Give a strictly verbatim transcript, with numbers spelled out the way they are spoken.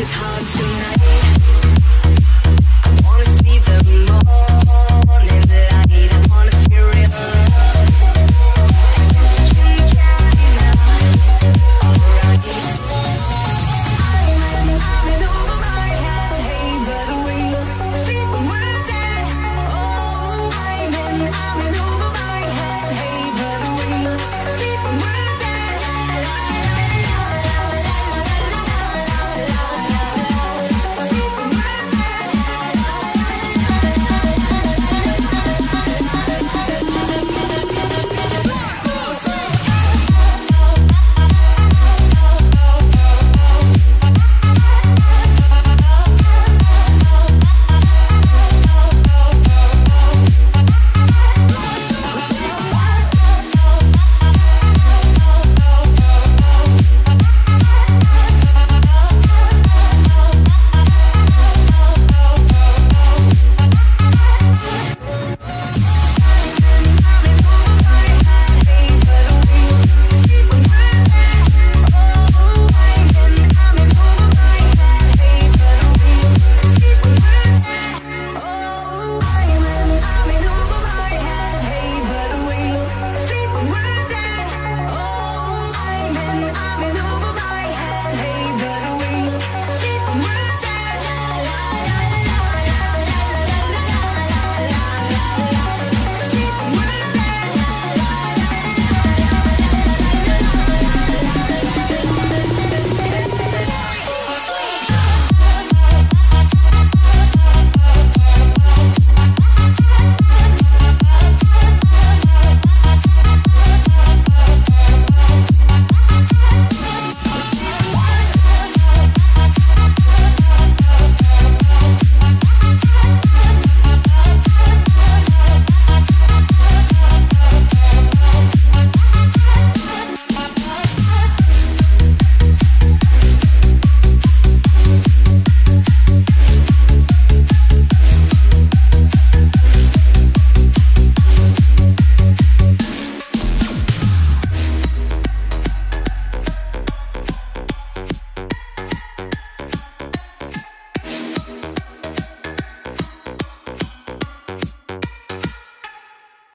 it's hard tonight.